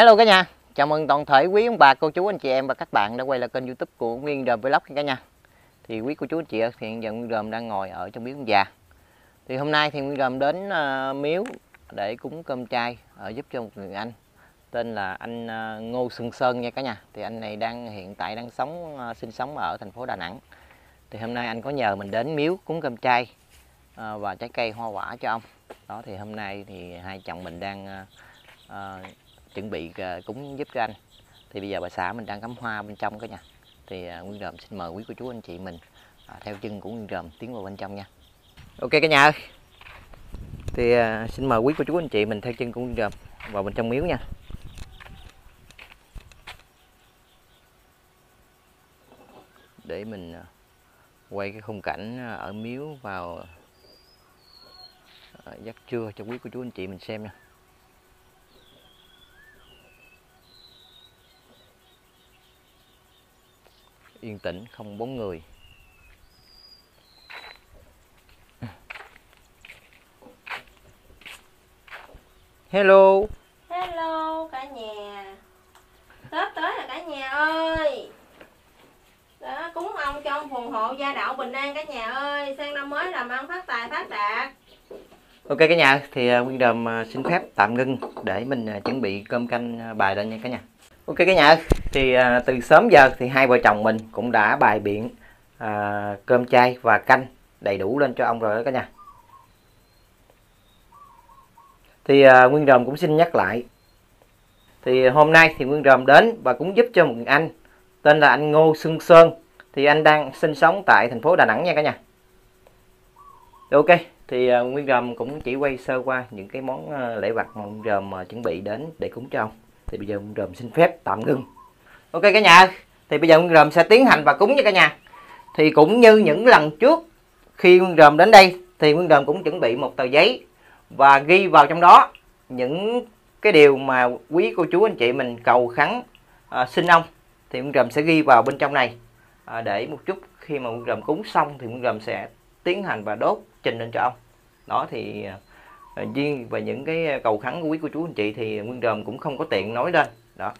Hello cả nhà, chào mừng toàn thể quý ông bà, cô chú, anh chị em và các bạn đã quay lại kênh YouTube của Nguyên Ròm Vlog cả nhà. Thì quý cô chú anh chị hiện giờ Nguyên Ròm đang ngồi ở trong miếu ông già. Thì hôm nay thì Nguyên Ròm đến miếu để cúng cơm chay giúp cho một người anh tên là anh Ngô Xuân Sơn nha cả nhà. Thì anh này hiện tại đang sinh sống ở thành phố Đà Nẵng. Thì hôm nay anh có nhờ mình đến miếu cúng cơm chay và trái cây hoa quả cho ông. Đó thì hôm nay thì hai chồng mình đang chuẩn bị cúng giúp cho anh. Thì bây giờ bà xã mình đang cắm hoa bên trong cả nhà. Thì Nguyên Ròm xin mời quý cô chú anh chị mình theo chân của Nguyên Ròm tiến vào bên trong nha. Ok cả nhà ơi. Thì xin mời quý cô chú anh chị mình theo chân của Nguyên Ròm vào bên trong miếu nha. Để mình quay cái khung cảnh ở miếu vào giấc trưa cho quý cô chú anh chị mình xem nha. Yên tĩnh không bóng người. Hello. Hello cả nhà. Tết tới rồi cả nhà ơi. Đó, cúng ông cho ông phù hộ gia đạo bình an cả nhà ơi. Sang năm mới làm ăn phát tài phát đạt. Ok cả nhà, thì Nguyên Ròm xin phép tạm ngưng để mình chuẩn bị cơm canh bài lên nha cả nhà. Ok cả nhà, thì từ sớm giờ thì hai vợ chồng mình cũng đã bày biện cơm chay và canh đầy đủ lên cho ông rồi đó cả nhà. Thì Nguyên Ròm cũng xin nhắc lại. Thì hôm nay thì Nguyên Ròm đến và cũng giúp cho một người anh tên là anh Ngô Xuân Sơn. Thì anh đang sinh sống tại thành phố Đà Nẵng nha cả nhà. Ok, thì Nguyên Ròm cũng chỉ quay sơ qua những cái món lễ vật mà Nguyên Ròm chuẩn bị đến để cúng cho ông. Thì bây giờ Nguyên Ròm xin phép tạm ngưng. Ok cả nhà, thì bây giờ Nguyên Ròm sẽ tiến hành và cúng nha cả nhà. Thì cũng như những lần trước khi Nguyên Ròm đến đây thì Nguyên Ròm cũng chuẩn bị một tờ giấy và ghi vào trong đó những cái điều mà quý cô chú anh chị mình cầu khấn xin ông. Thì Nguyên Ròm sẽ ghi vào bên trong này để một chút khi mà Nguyên Ròm cúng xong thì Nguyên Ròm sẽ tiến hành và đốt trình lên cho ông. Đó thì riêng về những cái cầu khấn của quý cô chú anh chị thì Nguyên Ròm cũng không có tiện nói lên đó.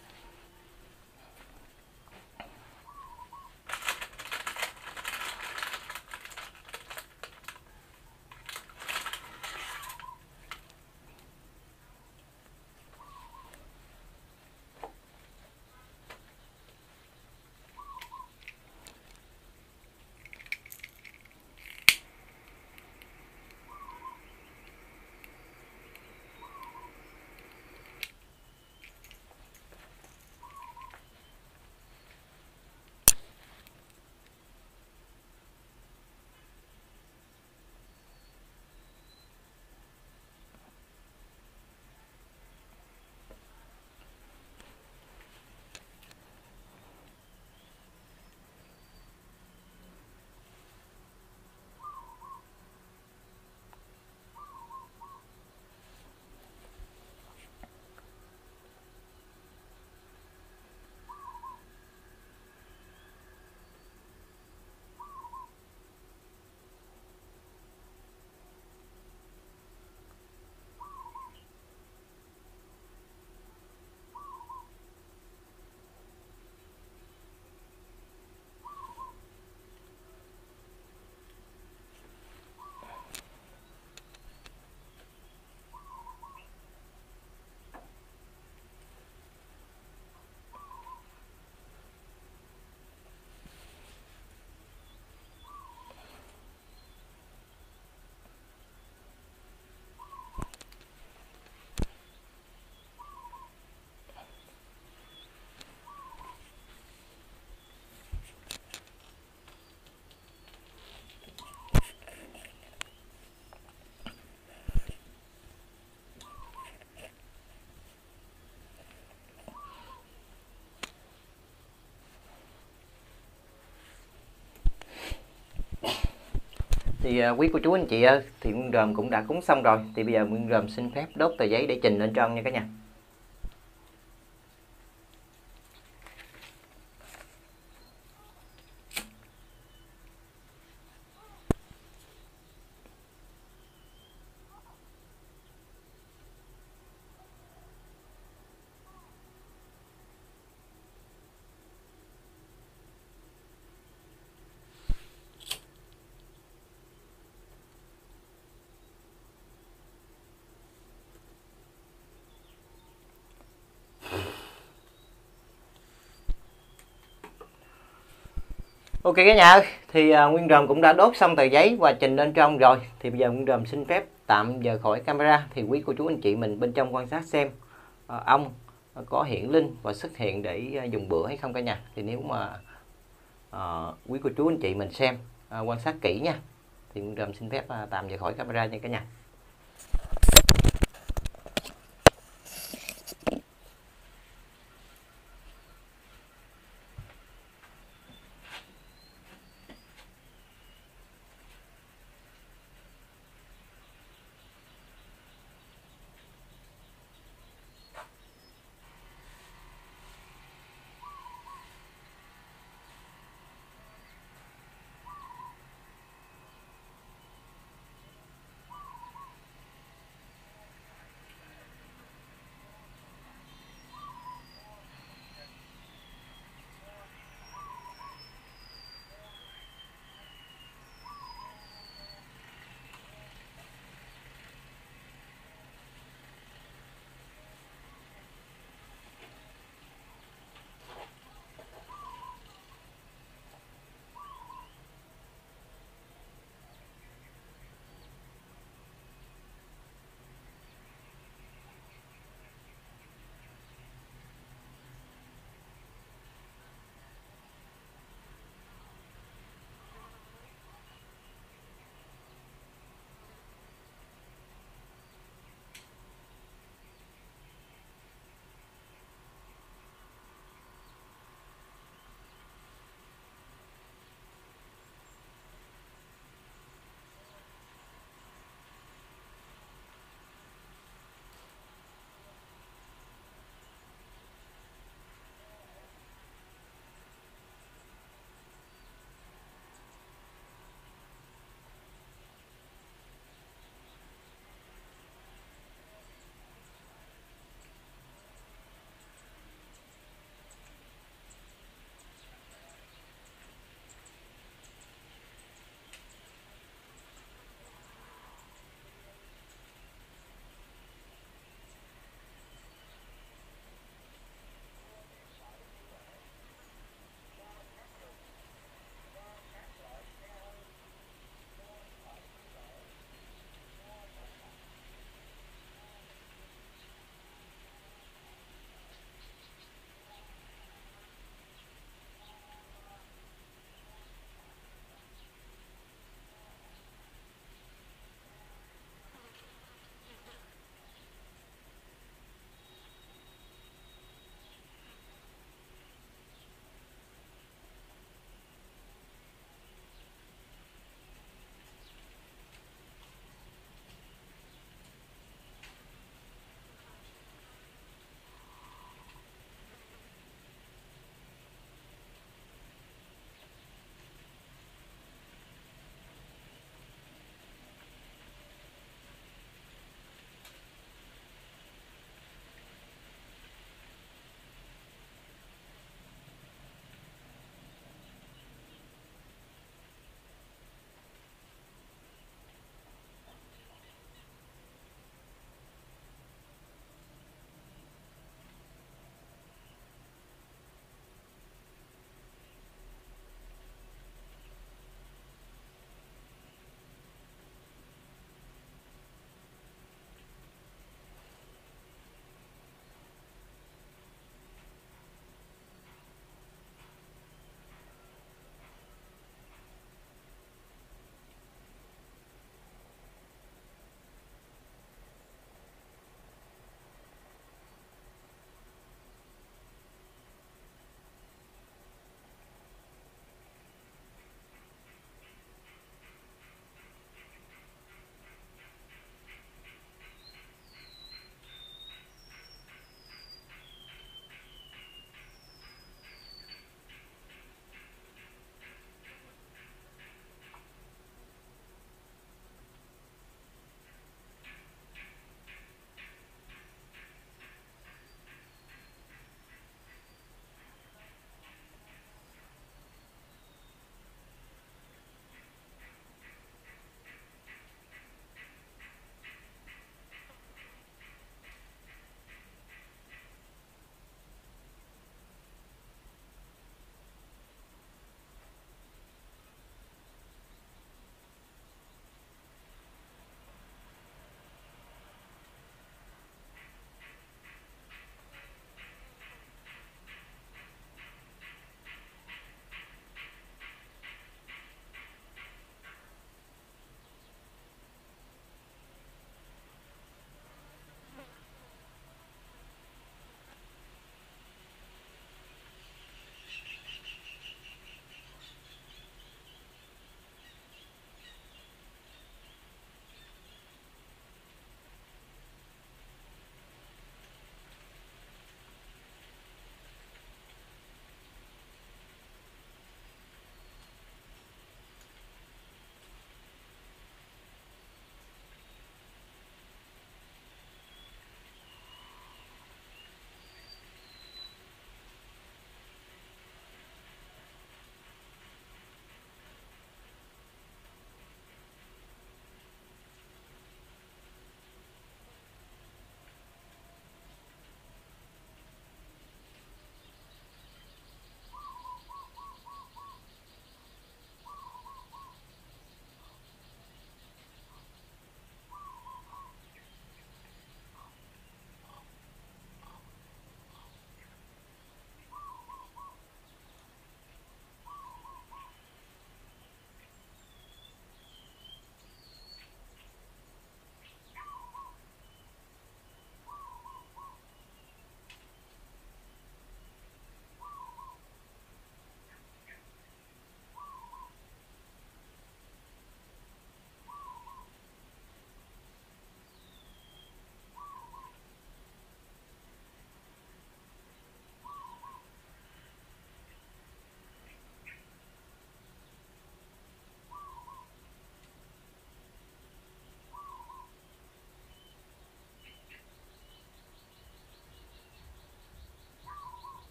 Thì quý cô chú anh chị ơi, thì Nguyên Ròm cũng đã cúng xong rồi. Thì bây giờ Nguyên Ròm xin phép đốt tờ giấy để trình lên cho ông nha cả nhà. Ok cả nhà ơi, thì Nguyên Ròm cũng đã đốt xong tờ giấy và trình lên trong rồi. Thì bây giờ Nguyên Ròm xin phép tạm rời khỏi camera. Thì quý cô chú anh chị mình bên trong quan sát xem ong có hiển linh và xuất hiện để dùng bữa hay không cả nhà. Thì nếu mà quý cô chú anh chị mình xem quan sát kỹ nha. Thì Nguyên Ròm xin phép tạm rời khỏi camera nha cả nhà.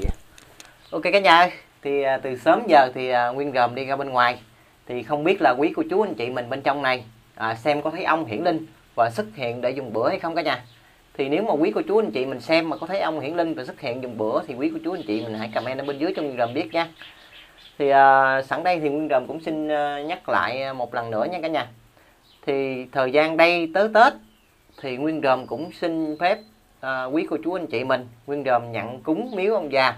thì ok cả nhà ơi, thì từ sớm giờ thì Nguyên Ròm đi ra bên ngoài thì không biết là quý cô chú anh chị mình bên trong này xem có thấy ong hiển linh và xuất hiện để dùng bữa hay không cả nhà. Thì nếu mà quý cô chú anh chị mình xem mà có thấy ong hiển linh và xuất hiện dùng bữa thì quý cô chú anh chị mình hãy comment ở bên dưới cho Nguyên Ròm biết nha. Thì sẵn đây thì Nguyên Ròm cũng xin nhắc lại một lần nữa nha cả nhà. Thì thời gian đây tới Tết thì Nguyên Ròm cũng xin phép quý cô chú anh chị mình, Nguyên Ròm nhận cúng miếu ông già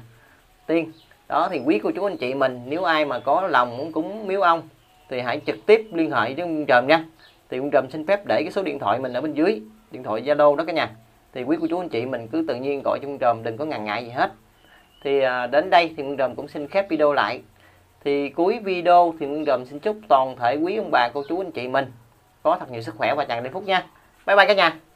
tiên. Đó thì quý cô chú anh chị mình nếu ai mà có lòng muốn cúng miếu ông thì hãy trực tiếp liên hệ với Nguyên Ròm nha. Thì Nguyên Ròm xin phép để cái số điện thoại mình ở bên dưới, điện thoại Zalo đó cả nhà. Thì quý cô chú anh chị mình cứ tự nhiên gọi cho Nguyên Ròm, đừng có ngần ngại gì hết. Thì đến đây thì Nguyên Ròm cũng xin khép video lại. Thì cuối video thì Nguyên Ròm xin chúc toàn thể quý ông bà cô chú anh chị mình có thật nhiều sức khỏe và tràn đầy phúc nha. Bye bye cả nhà.